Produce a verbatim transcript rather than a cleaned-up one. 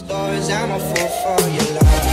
Stories I'm a fool for your love.